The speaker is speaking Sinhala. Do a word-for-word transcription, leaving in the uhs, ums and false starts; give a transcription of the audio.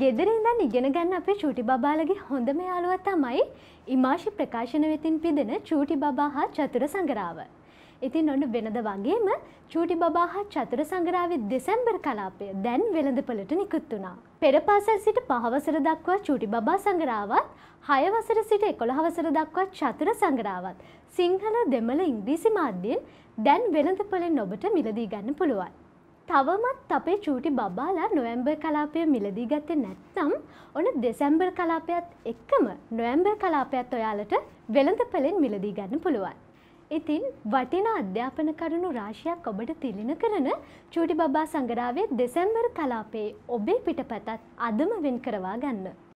ගෙදර ඉඳන් ඉගෙන ගන්න අපේ චූටි බබාලගේ හොඳම යාළුවා තමයි ඉමාෂි ප්‍රකාශන වෙතින් පිදෙන චූටි බබා හා චතුර සංග්‍රහව. ඉතින් ඔන්න වෙනද වගේම චූටි බබා හා චතුර සංග්‍රහවේ දෙසැම්බර් කලාපය දැන් වෙළඳපළට නිකුත් වුණා. පෙර පාසල් සිට පහ වසර දක්වා චූටි බබා සංග්‍රහවත්, හය වසර සිට එකොළහ වසර දක්වා චතුර සංග්‍රහවත් සිංහල දෙමළ ඉංග්‍රීසි මාධ්‍යයෙන් දැන් වෙළඳපළෙන් ඔබට මිලදී ගන්න පුළුවන්. තවමත් අපේ චූටි බබාලා නොවැම්බර් කලාපය මිලදී ගත්තේ නැත්නම් ඔන්න දෙසැම්බර් කලාපයත් එක්කම නොවැම්බර් කලාපයත් ඔයාලට වෙළඳපළෙන් මිලදී ගන්න පුළුවන්. ඉතින් වටිනා අධ්‍යාපන කරුණු රාශියක් ඔබට තිළින කරන චූටි බබා සංග්‍රහයේ දෙසැම්බර් කලාපයේ ඔබේ පිටපතත් අදම වෙන් කරවා ගන්න.